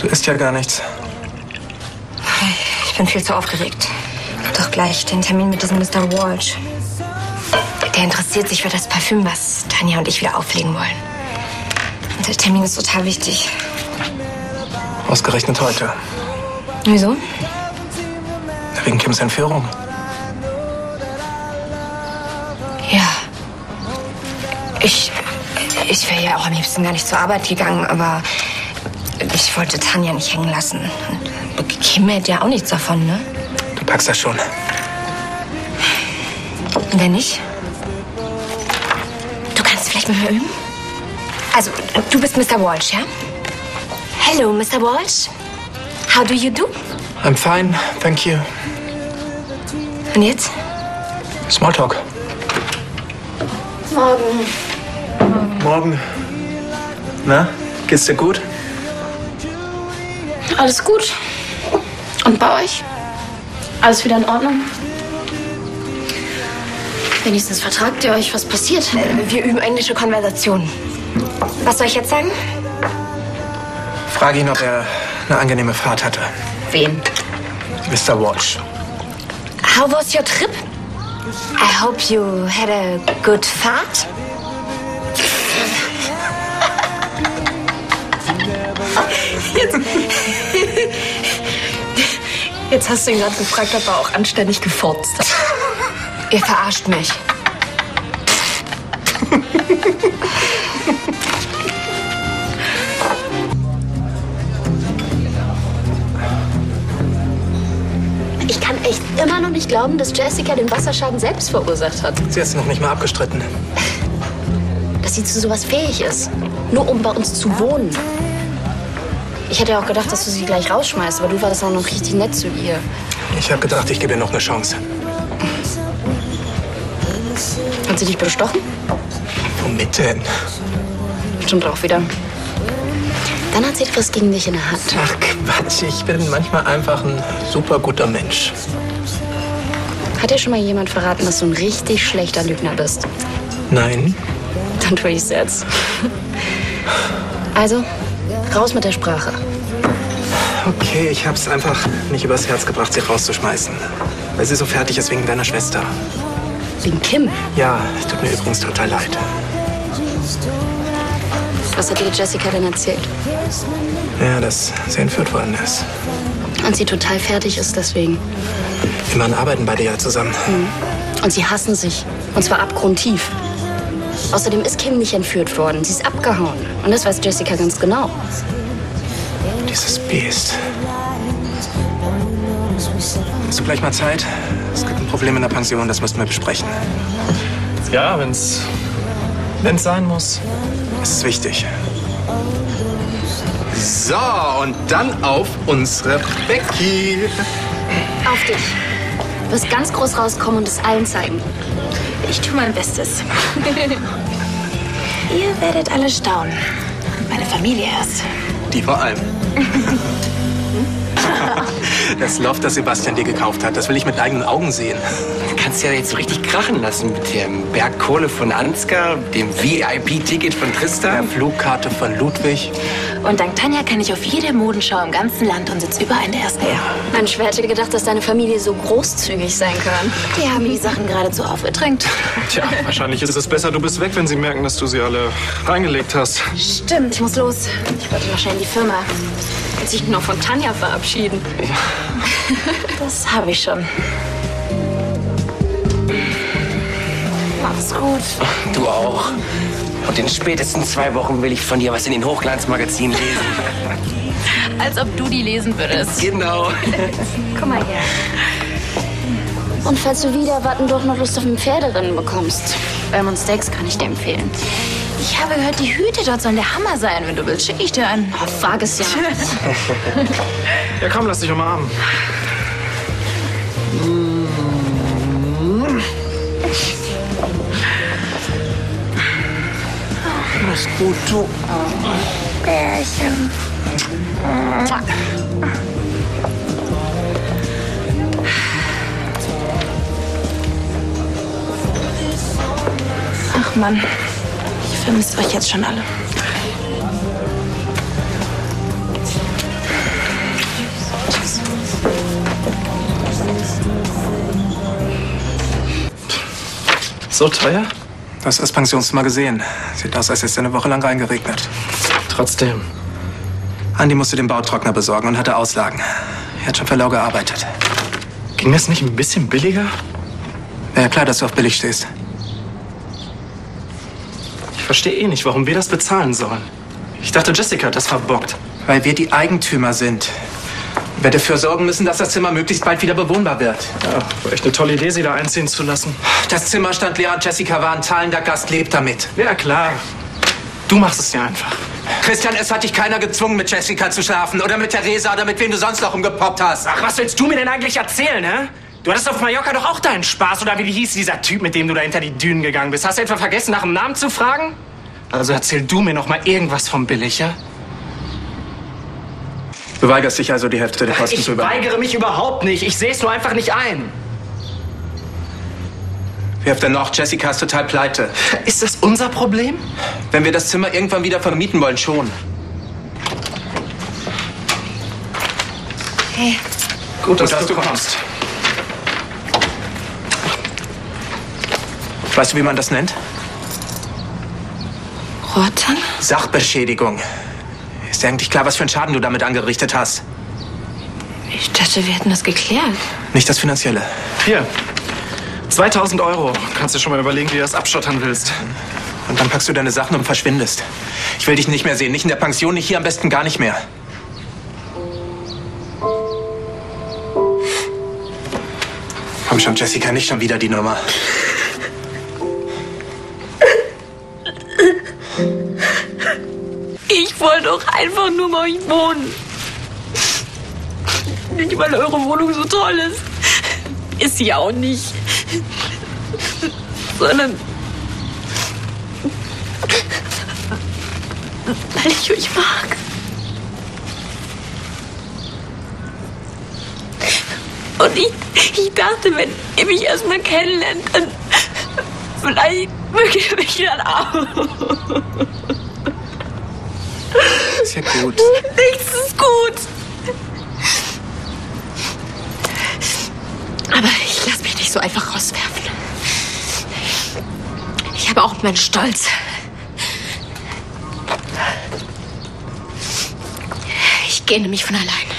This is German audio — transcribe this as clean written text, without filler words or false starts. Du isst ja gar nichts. Ich bin viel zu aufgeregt. Hab doch gleich den Termin mit diesem Mr. Walsh. Der interessiert sich für das Parfüm, was Tanja und ich wieder auflegen wollen. Und der Termin ist total wichtig. Ausgerechnet heute. Wieso? Wegen Kims Entführung. Ja. Ich wäre ja auch am liebsten gar nicht zur Arbeit gegangen, aber ich wollte Tanja nicht hängen lassen. Und Kim hätte ja auch nichts davon, ne? Du packst das schon. Und wenn nicht? Du kannst vielleicht mit mir üben? Also, du bist Mr. Walsh, ja? Hello, Mr. Walsh. How do you do? I'm fine, thank you. Und jetzt? Smalltalk. Morgen. Morgen. Na, geht's dir gut? Alles gut. Und bei euch? Alles wieder in Ordnung? Wenigstens vertragt ihr euch, was passiert. Wir üben englische Konversationen. Was soll ich jetzt sagen? Frage ihn, ob er eine angenehme Fahrt hatte. Wen? Mr. Walsh. How was your trip? I hope you had a good fart. Jetzt hast du ihn gerade gefragt, ob er auch anständig gefurzt hat. Ihr verarscht mich. Ich kann echt immer noch nicht glauben, dass Jessica den Wasserschaden selbst verursacht hat. Sie hat es noch nicht mal abgestritten. Dass sie zu sowas fähig ist. Nur um bei uns zu wohnen. Ich hätte ja auch gedacht, dass du sie gleich rausschmeißt, aber du warst auch noch richtig nett zu ihr. Ich habe gedacht, ich gebe ihr noch eine Chance. Hat sie dich bestochen? Womit denn? Stimmt auch wieder. Dann hat sie etwas gegen dich in der Hand. Ach Quatsch, ich bin manchmal einfach ein super guter Mensch. Hat dir schon mal jemand verraten, dass du ein richtig schlechter Lügner bist? Nein. Dann tue ich's jetzt. Also? Raus mit der Sprache. Okay, ich hab's einfach nicht übers Herz gebracht, sie rauszuschmeißen. Weil sie so fertig ist wegen deiner Schwester. Wegen Kim? Ja, es tut mir übrigens total leid. Was hat dir Jessica denn erzählt? Ja, dass sie entführt worden ist. Und sie total fertig ist deswegen. Immerhin arbeiten beide ja zusammen. Mhm. Und sie hassen sich. Und zwar abgrundtief. Außerdem ist Kim nicht entführt worden. Sie ist abgehauen. Und das weiß Jessica ganz genau. Dieses Biest. Hast du gleich mal Zeit? Es gibt ein Problem in der Pension, das müssen wir besprechen. Ja, wenn's sein muss. Es ist wichtig. So, und dann auf unsere Becky. Auf dich. Du wirst ganz groß rauskommen und es allen zeigen. Ich tue mein Bestes. Ihr werdet alle staunen. Meine Familie erst. Die vor allem. Das Loft, das Sebastian dir gekauft hat, das will ich mit eigenen Augen sehen. Du kannst ja jetzt so richtig krachen lassen mit dem Bergkohle von Ansgar, dem VIP-Ticket von Trista, der Flugkarte von Ludwig. Und dank Tanja kann ich auf jede Modenschau im ganzen Land und sitze überall in der ersten Reihe. Mein Schwer hätte gedacht, dass deine Familie so großzügig sein kann. Die haben mir die Sachen geradezu aufgedrängt. Tja, wahrscheinlich ist es besser, du bist weg, wenn sie merken, dass du sie alle reingelegt hast. Stimmt, ich muss los. Ich wollte noch schnell in die Firma. Jetzt sich noch von Tanja verabschieden. Ja. Das habe ich schon. Mach's gut. Du auch. Und in spätestens 2 Wochen will ich von dir was in den Hochglanzmagazinen lesen. Als ob du die lesen würdest. Genau. Komm mal her. Und falls du wieder warten doch noch Lust auf ein Pferderennen bekommst, bei Montags kann ich dir empfehlen. Ich habe gehört, die Hüte dort sollen der Hammer sein. Wenn du willst, schicke ich dir einen. Oh, frag es ja. Ja, komm, lass dich umarmen. Mach's gut, du Bärchen. Ach Mann. Vermisst euch jetzt schon alle. So teuer? Du hast das Pensionszimmer gesehen. Sieht aus, als hätte es eine Woche lang reingeregnet. Trotzdem. Andi musste den Bautrockner besorgen und hatte Auslagen. Er hat schon für lau gearbeitet. Ging das nicht ein bisschen billiger? Ja, klar, dass du auf billig stehst. Ich verstehe eh nicht, warum wir das bezahlen sollen. Ich dachte, Jessica hat das verbockt. Weil wir die Eigentümer sind. Ich werde dafür sorgen müssen, dass das Zimmer möglichst bald wieder bewohnbar wird. Ja, war echt eine tolle Idee, sie da einziehen zu lassen. Das Zimmer stand leer und Jessica war ein zahlender Gast, lebt damit. Ja, klar. Du machst es ja einfach. Christian, es hat dich keiner gezwungen, mit Jessica zu schlafen. Oder mit Theresa oder mit wem du sonst noch umgepoppt hast. Ach, was willst du mir denn eigentlich erzählen, hä? Du hattest auf Mallorca doch auch deinen Spaß. Oder wie hieß dieser Typ, mit dem du da hinter die Dünen gegangen bist? Hast du etwa vergessen, nach dem Namen zu fragen? Also erzähl du mir noch mal irgendwas vom Billig, ja? Du weigerst dich also, die Hälfte der Kosten zu übernehmen? Ich weigere mich überhaupt nicht. Ich sehe es nur einfach nicht ein. Wer hilft denn noch? Jessica ist total pleite. Ist das unser Problem? Wenn wir das Zimmer irgendwann wieder vermieten wollen, schon. Hey. Gut, dass du kommst. Weißt du, wie man das nennt? Rotan? Sachbeschädigung. Ist dir eigentlich klar, was für einen Schaden du damit angerichtet hast? Ich dachte, wir hätten das geklärt. Nicht das Finanzielle. Hier, 2000 Euro. Kannst du schon mal überlegen, wie du das abschottern willst. Und dann packst du deine Sachen und verschwindest. Ich will dich nicht mehr sehen. Nicht in der Pension, nicht hier, am besten gar nicht mehr. Komm schon, Jessica, nicht schon wieder die Nummer. Ich wollte doch einfach nur mal euch wohnen. Nicht, weil eure Wohnung so toll ist. Ist sie auch nicht. Sondern weil ich euch mag. Und ich dachte, wenn ihr mich erstmal kennenlernt, dann vielleicht mögt ihr mich dann auch. Ist ja gut. Nichts ist gut. Aber ich lasse mich nicht so einfach rauswerfen. Ich habe auch meinen Stolz. Ich gehe nämlich von allein.